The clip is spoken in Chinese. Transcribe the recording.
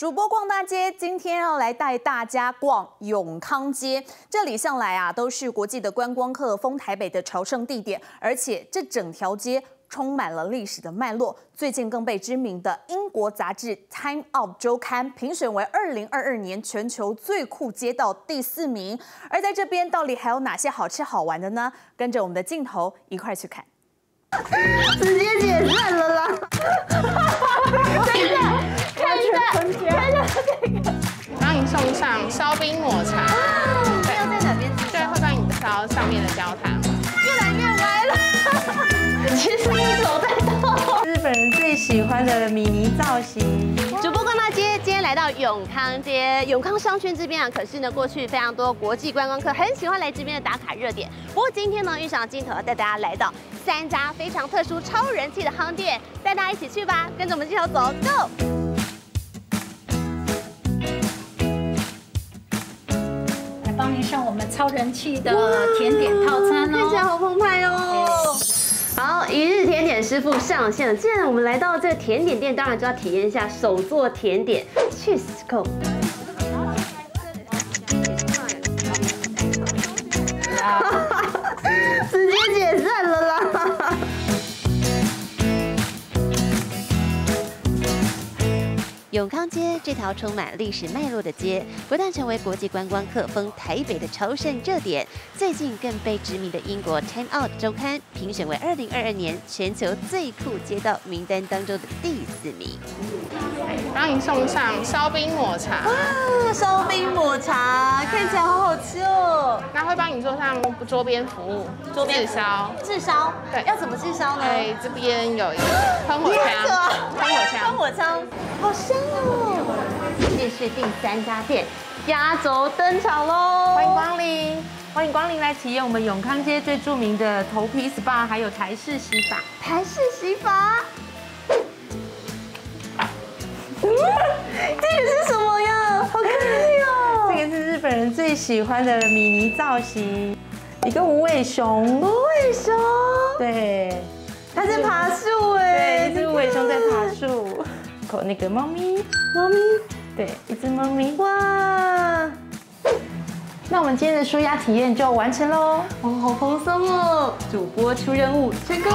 主播逛大街，今天要来带大家逛永康街。这里向来啊都是国际的观光客封台北的朝圣地点，而且这整条街充满了历史的脉络。最近更被知名的英国杂志《Time Out》周刊评选为2022年全球最酷街道第4名。而在这边到底还有哪些好吃好玩的呢？跟着我们的镜头一块去看。 直接解散了啦！真的，帮你送上烧冰抹茶。要在哪边？对，会帮你烧上面的焦糖。越来越歪了，其实是手在动。日本人最喜欢的米妮造型。主播逛大街，今天来到永康街，永康商圈这边啊，可是呢，过去非常多国际观光客很喜欢来这边的打卡热点。不过今天呢，玉想镜头要带大家来到 3家非常特殊、超人气的夯店，带大家一起去吧！跟着我们镜头走 ，Go！ 来帮您上我们超人气的甜点套餐哦，看起来好澎湃哦！好，一日甜点师傅上线了。既然我们来到这个甜点店，当然就要体验一下手做甜点 ，Cheese Go！ 直接解散了啦！永康街这条充满历史脉络的街，不但成为国际观光客封台北的朝圣热点，最近更被知名的英国《Time Out》周刊评选为2022年全球最酷街道名单当中的第4名。帮你送上烧冰抹茶。哇，烧冰抹茶看起来好好吃哦。那会帮你做上桌边服务，桌边自烧。自烧？对。要怎么自烧呢？对，这边有一个喷火枪。喷火枪。好香哦！这是第3家店，压轴登场喽！欢迎光临，欢迎光临来体验我们永康街最著名的头皮 SPA， 还有台式洗发。台式洗发。 这个是什么呀？好可爱哦！这个是日本人最喜欢的米妮造型，一个无尾熊。无尾熊？对，它在爬树哎。对，这个无尾熊在爬树。那个猫咪，猫咪，对，一只猫咪。哇！那我们今天的舒压体验就完成喽。哦，好放松哦！主播出任务成功。